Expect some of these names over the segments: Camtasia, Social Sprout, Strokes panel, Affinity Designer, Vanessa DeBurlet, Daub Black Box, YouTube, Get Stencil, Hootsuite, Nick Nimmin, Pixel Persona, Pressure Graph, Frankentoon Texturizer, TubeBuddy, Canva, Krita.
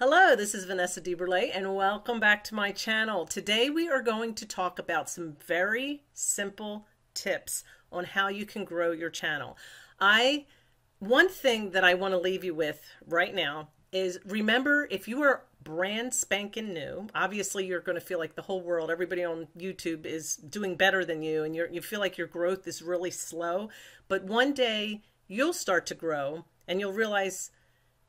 Hello, this is Vanessa DeBurlet and welcome back to my channel. Today we are going to talk about some very simple tips on how you can grow your channel. One thing that I want to leave you with right now is remember, if you are brand spanking new, obviously you're going to feel like the whole world, everybody on YouTube is doing better than you and you feel like your growth is really slow, but one day you'll start to grow and you'll realize,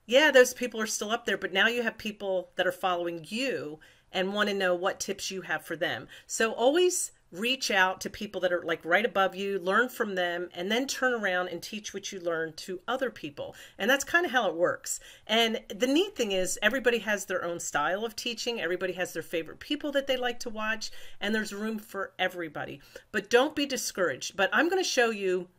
yeah, those people are still up there, but now you have people that are following you and want to know what tips you have for them. So always reach out to people that are like right above you, learn from them, and then turn around and teach what you learn to other people. And that's kind of how it works. And the neat thing is everybody has their own style of teaching. Everybody has their favorite people that they like to watch, and there's room for everybody. But don't be discouraged. But I'm going to show you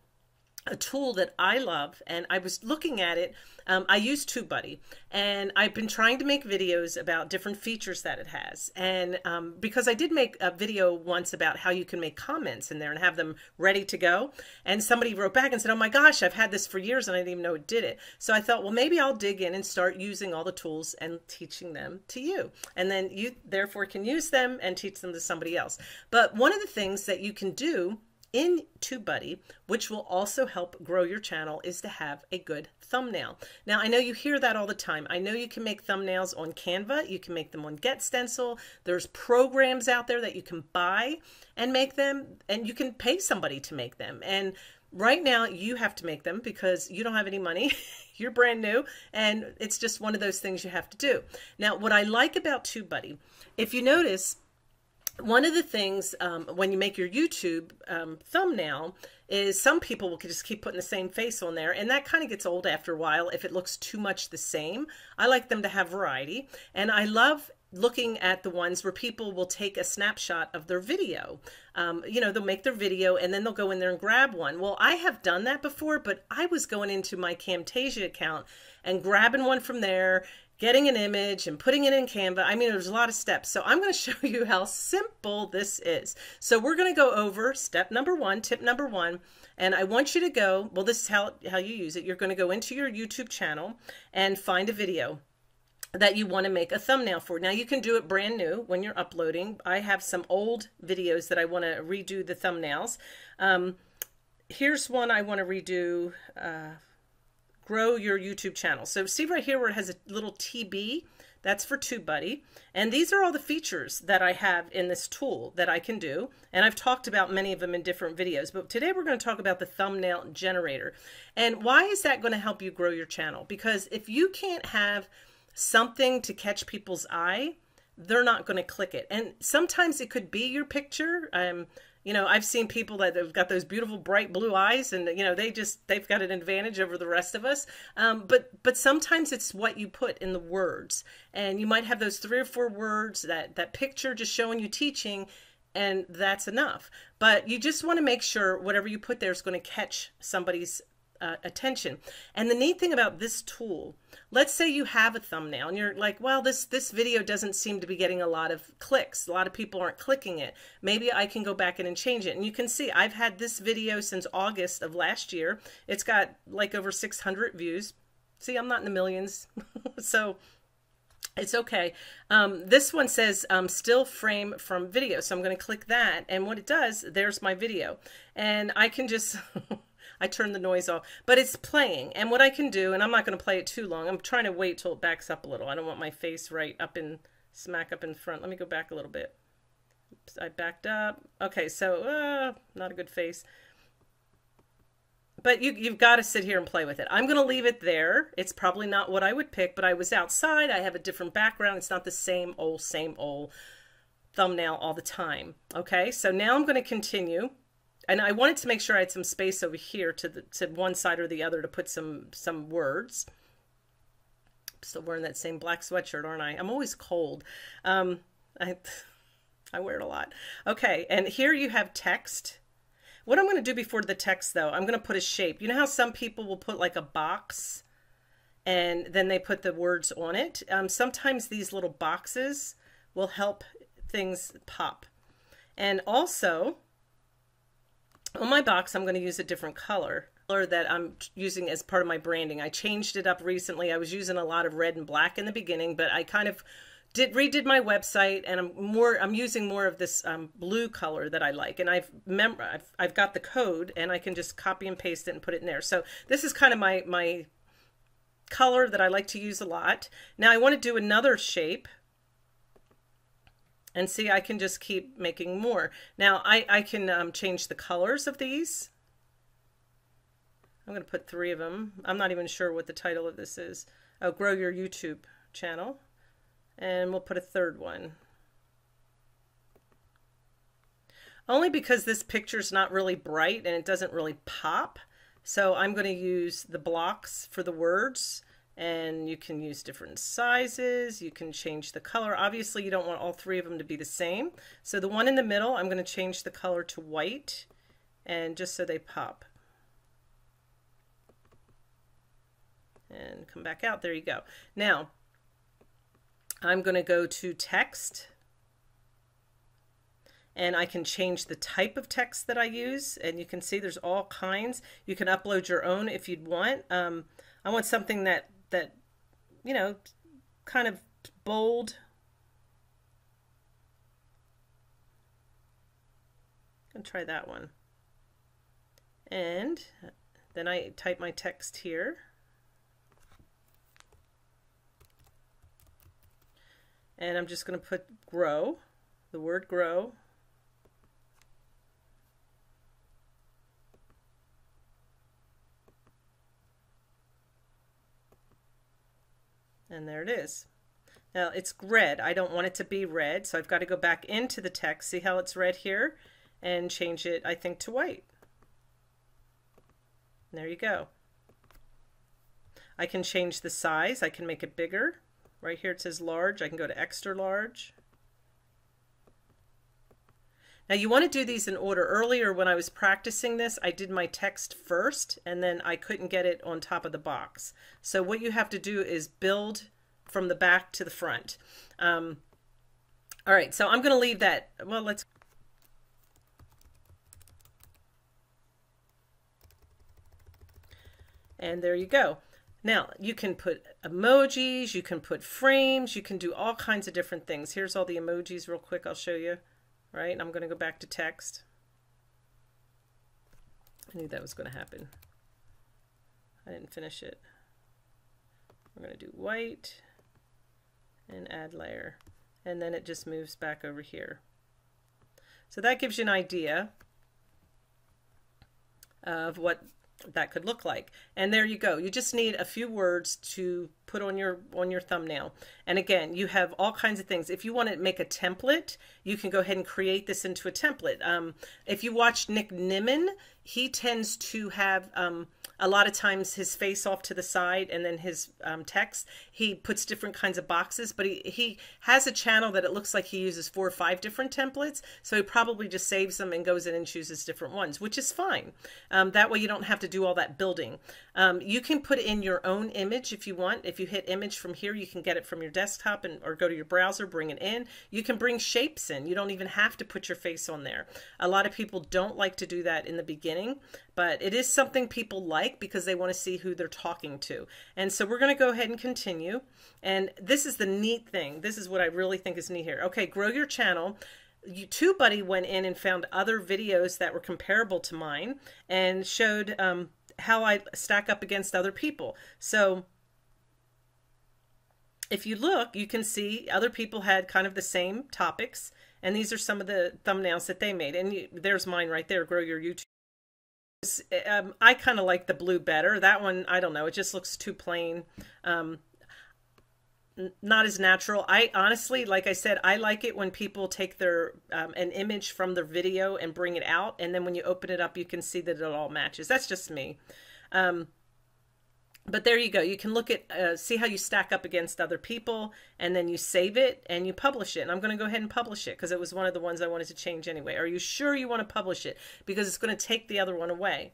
a tool that I love, and I was looking at it. I use TubeBuddy, and I've been trying to make videos about different features that it has. And because I did make a video once about how you can make comments in there and have them ready to go. And somebody wrote back and said, oh my gosh, I've had this for years and I didn't even know it did it. So I thought, well, maybe I'll dig in and start using all the tools and teaching them to you. And then you therefore can use them and teach them to somebody else. But one of the things that you can do in TubeBuddy, which will also help grow your channel, is to have a good thumbnail. Now, I know you hear that all the time. I know you can make thumbnails on Canva. You can make them on Get Stencil. There's programs out there that you can buy and make them, and you can pay somebody to make them. And right now, you have to make them because you don't have any money. You're brand new, and it's just one of those things you have to do. Now, what I like about TubeBuddy, if you notice, one of the things when you make your YouTube thumbnail is some people will just keep putting the same face on there, and that kind of gets old after a while if it looks too much the same. I like them to have variety, and I love looking at the ones where people will take a snapshot of their video. You know, they'll make their video and then they'll go in there and grab one. Well, I have done that before, but I was going into my Camtasia account and grabbing one from there, getting an image and putting it in Canva. I mean, there's a lot of steps. So I'm going to show you how simple this is. So we're going to go over step number one, tip number one, and I want you to go, well, this is how you use it. You're going to go into your YouTube channel and find a video that you want to make a thumbnail for. Now, you can do it brand new when you're uploading. I have some old videos that I want to redo the thumbnails. Here's one I want to redo. Grow your YouTube channel. So see right here where it has a little TB, that's for TubeBuddy. And these are all the features that I have in this tool that I can do. And I've talked about many of them in different videos, but today we're going to talk about the thumbnail generator. And why is that going to help you grow your channel? Because if you can't have something to catch people's eye, they're not going to click it. And sometimes it could be your picture. You know, I've seen people that have got those beautiful bright blue eyes and, you know, they've got an advantage over the rest of us. But sometimes it's what you put in the words, and you might have those 3 or 4 words, that picture just showing you teaching, and that's enough. But you just want to make sure whatever you put there is going to catch somebody's attention. And the neat thing about this tool, let's say you have a thumbnail and you're like, well, this video doesn't seem to be getting a lot of clicks. A lot of people aren't clicking it. Maybe I can go back in and change it. And you can see I've had this video since August of last year. It's got like over 600 views. See, I'm not in the millions. So it's okay. This one says still frame from video. So I'm going to click that. And what it does, there's my video. And I can just... I turned the noise off, but it's playing. And what I can do, and I'm not going to play it too long. I'm trying to wait till it backs up a little. I don't want my face right up in, smack up in front. Let me go back a little bit. Oops, I backed up. Okay, so not a good face. But you've got to sit here and play with it. I'm going to leave it there. It's probably not what I would pick, but I was outside. I have a different background. It's not the same old thumbnail all the time. Okay, so now I'm going to continue. And I wanted to make sure I had some space over here to one side or the other to put some words. I'm still wearing that same black sweatshirt, aren't I? I'm always cold. I wear it a lot. Okay, and here you have text. What I'm going to do before the text, though, I'm going to put a shape. You know how some people will put like a box and then they put the words on it? Sometimes these little boxes will help things pop. And also... on my box, I'm going to use a different color. color that I'm using as part of my branding. I changed it up recently. I was using a lot of red and black in the beginning, but I kind of redid my website, and I'm using more of this blue color that I like, and I've got the code, and I can just copy and paste it and put it in there. So this is kind of my color that I like to use a lot. Now I want to do another shape, and see, I can just keep making more. Now I can change the colors of these. I'm going to put 3 of them. I'm not even sure what the title of this is. Oh, grow your YouTube channel. And we'll put a 3rd one. Only because this picture's not really bright and it doesn't really pop. So I'm going to use the blocks for the words, and you can use different sizes. You can change the color. Obviously you don't want all 3 of them to be the same. So the one in the middle, I'm going to change the color to white, and just so they pop. And come back out. There you go. Now, I'm going to go to text, and I can change the type of text that I use, and you can see there's all kinds. You can upload your own if you'd want. I want something that you know, kind of bold. I'm going to try that one. And then I type my text here. And I'm just going to put grow, the word grow. And there it is. Now it's red. I don't want it to be red. So I've got to go back into the text. See how it's red here? And change it, I think, to white. And there you go. I can change the size. I can make it bigger. Right here it says large. I can go to extra large. Now you want to do these in order. Earlier when I was practicing this, I did my text first, and then I couldn't get it on top of the box. So what you have to do is build from the back to the front. All right, so I'm going to leave that. Well, let's. And there you go. Now, you can put emojis, you can put frames, you can do all kinds of different things. Here's all the emojis real quick, I'll show you. Right, I'm going to go back to text. I knew that was going to happen. I didn't finish it. We're going to do white and add layer. And then it just moves back over here. So that gives you an idea of what that could look like. And there you go. You just need a few words to put on your thumbnail. And again, you have all kinds of things. If you want to make a template, you can go ahead and create this into a template. If you watch Nick Nimmin, he tends to have a lot of times his face off to the side, and then his text. He puts different kinds of boxes, but he has a channel that it looks like he uses 4 or 5 different templates. So he probably just saves them and goes in and chooses different ones, which is fine. That way you don't have to do all that building. You can put in your own image if you want. If you hit image from here, you can get it from your desktop or go to your browser, bring it in. You can bring shapes in. You don't even have to put your face on there. A lot of people don't like to do that in the beginning, but it is something people like because they want to see who they're talking to. And so we're going to go ahead and continue. And this is the neat thing. This is what I really think is neat here. Okay, grow your channel. TubeBuddy went in and found other videos that were comparable to mine and showed how I stack up against other people. So if you look, you can see other people had kind of the same topics, and these are some of the thumbnails that they made. And there's mine right there, grow your YouTube. I kind of like the blue better. That one, I don't know, it just looks too plain. Not as natural. I honestly, like I said, I like it when people take their an image from their video and bring it out, and then when you open it up, you can see that it all matches. That's just me. But there you go. You can look at, see how you stack up against other people, and then you save it and you publish it. And I'm going to go ahead and publish it because it was one of the ones I wanted to change anyway. Are you sure you want to publish it? Because it's going to take the other one away.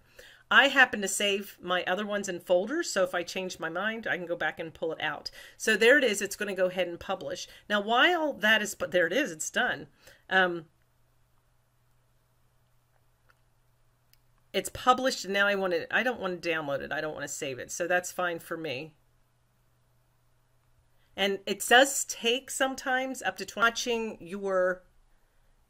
I happen to save my other ones in folders, so if I change my mind, I can go back and pull it out. So there it is. It's going to go ahead and publish. Now, while that is, but there it is. It's done. It's published, and now I want it. I don't want to download it. I don't want to save it. So that's fine for me. And it does take sometimes up to watching your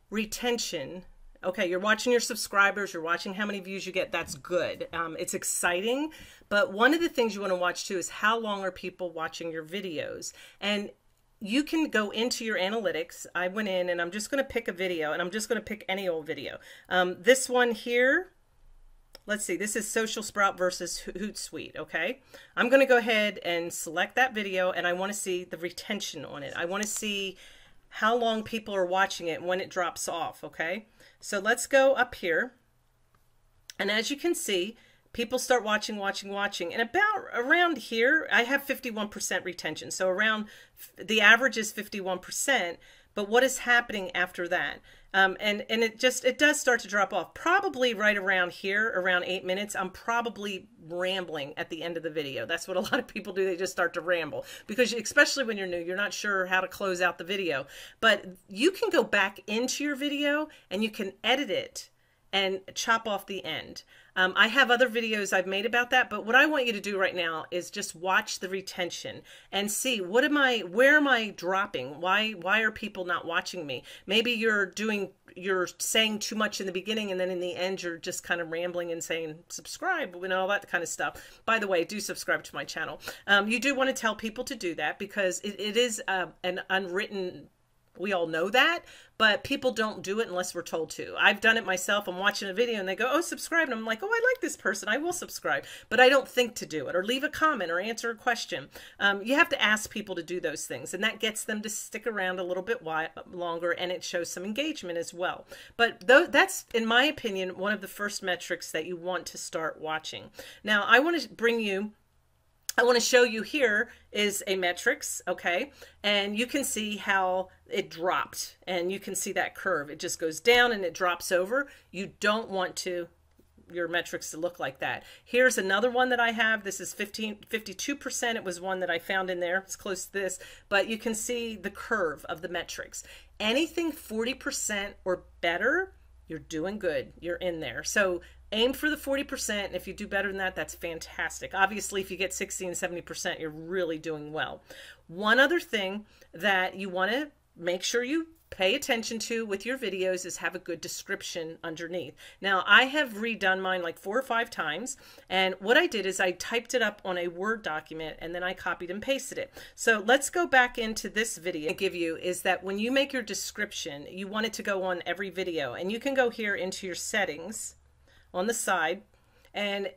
retention. Okay, you're watching your subscribers, you're watching how many views you get. That's good. It's exciting. But one of the things you want to watch too is how long are people watching your videos. And you can go into your analytics. I went in and I'm just going to pick a video, and I'm just going to pick any old video. This one here, let's see, this is Social Sprout versus Hootsuite. Okay, I'm going to go ahead and select that video, and I want to see the retention on it. I want to see how long people are watching it when it drops off. Okay, so let's go up here, and as you can see, people start watching, and about around here, I have 51% retention. So around the average is 51%, but what is happening after that? And it does start to drop off. Probably right around here, around 8 minutes, I'm probably rambling at the end of the video. That's what a lot of people do. They just start to ramble, because especially when you're new, you're not sure how to close out the video. But you can go back into your video and you can edit it and chop off the end. I have other videos I've made about that, but what I want you to do right now is just watch the retention and see where am I dropping? Why are people not watching me? Maybe you're saying too much in the beginning, and then in the end you're just kind of rambling and saying subscribe and all that kind of stuff. By the way, do subscribe to my channel. You do want to tell people to do that, because it is an unwritten, we all know that, but people don't do it unless we're told to. I've done it myself. I'm watching a video and they go, oh, subscribe. And I'm like, oh, I like this person. I will subscribe, but I don't think to do it, or leave a comment, or answer a question. You have to ask people to do those things, and that gets them to stick around a little bit longer, and it shows some engagement as well. But that's, in my opinion, one of the first metrics that you want to start watching. Now, I want to show you, here is a metrics, okay? And you can see how it dropped, and you can see that curve. It just goes down and it drops over. You don't want your metrics to look like that. Here's another one that I have. This is 52%. It was one that I found in there. It's close to this, but you can see the curve of the metrics. Anything 40% or better, you're doing good. You're in there. So aim for the 40%, and if you do better than that, that's fantastic. Obviously, if you get 60 and 70%, you're really doing well. One other thing that you want to make sure you pay attention to with your videos is have a good description underneath. Now, I have redone mine like 4 or 5 times, and what I did is I typed it up on a Word document, and then I copied and pasted it. So let's go back into this video. And give you is that when you make your description, you want it to go on every video, and you can go here into your settings on the side and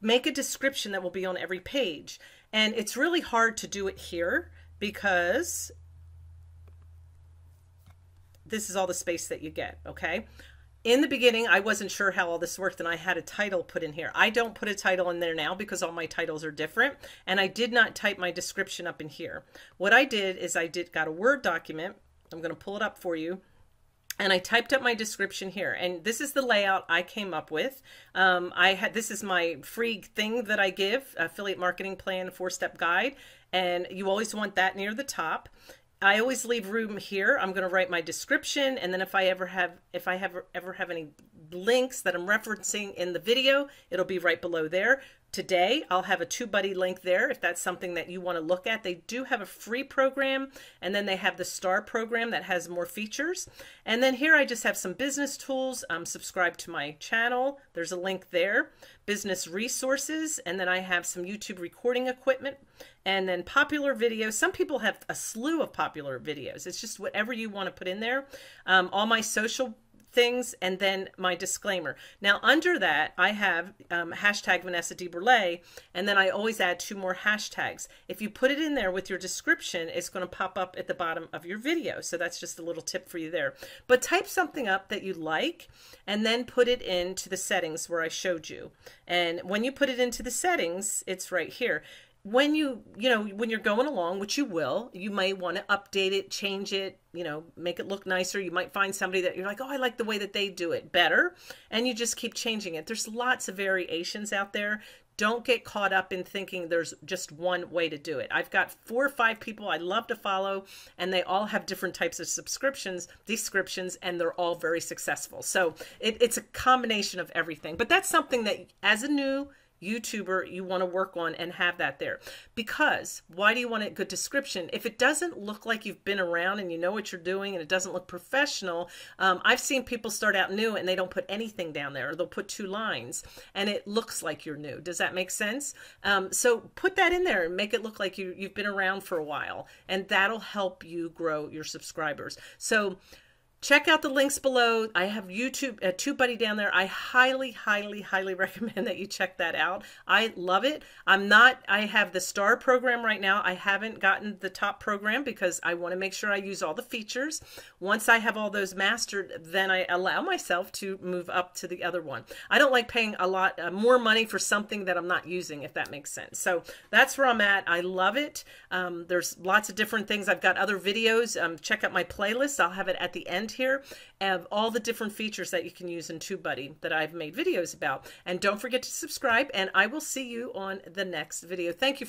make a description that will be on every page. And it's really hard to do it here because this is all the space that you get, okay? In the beginning, I wasn't sure how all this worked, and I had a title put in here. I don't put a title in there now because all my titles are different, and I did not type my description up in here. What I did is got a Word document. I'm gonna pull it up for you. And I typed up my description here, and this is the layout I came up with. This is my free thing that I give, affiliate marketing plan 4-step guide, and you always want that near the top. I always leave room here. I'm going to write my description, and then if I ever have any links that I'm referencing in the video, it'll be right below there. Today, I'll have a TubeBuddy link there if that's something that you want to look at. They do have a free program, and then they have the Star program that has more features. And then here I just have some business tools. Subscribe to my channel. There's a link there. Business resources, and then I have some YouTube recording equipment, and then popular videos. Some people have a slew of popular videos. It's just whatever you want to put in there. All my social things, and then my disclaimer. Now under that, I have hashtag Vanessa DeBurlet, and then I always add 2 more hashtags. If you put it in there with your description, it's going to pop up at the bottom of your video. So that's just a little tip for you there. But type something up that you like, and then put it into the settings where I showed you. And when you put it into the settings, it's right here. When when you're going along, which you will, you may want to update it, change it, make it look nicer. You might find somebody that you're like, oh, I like the way that they do it better. And you just keep changing it. There's lots of variations out there. Don't get caught up in thinking there's just one way to do it. I've got 4 or 5 people I love to follow, and they all have different types of descriptions, and they're all very successful. So it's a combination of everything. But that's something that as a new YouTuber, you want to work on and have that there. Because why do you want a good description? If it doesn't look like you've been around and you know what you're doing and it doesn't look professional, I've seen people start out new and they don't put anything down there, or they'll put 2 lines and it looks like you're new. Does that make sense? So put that in there and make it look like you've been around for a while, and that'll help you grow your subscribers. So check out the links below. I have YouTube, TubeBuddy down there. I highly, highly, highly recommend that you check that out. I love it. I have the star program right now. I haven't gotten the top program because I want to make sure I use all the features. Once I have all those mastered, then I allow myself to move up to the other one. I don't like paying a lot more money for something that I'm not using, if that makes sense. So that's where I'm at. I love it. There's lots of different things. I've got other videos. Check out my playlist. I'll have it at the end here, of all the different features that you can use in TubeBuddy that I've made videos about. And don't forget to subscribe, and I will see you on the next video. Thank you for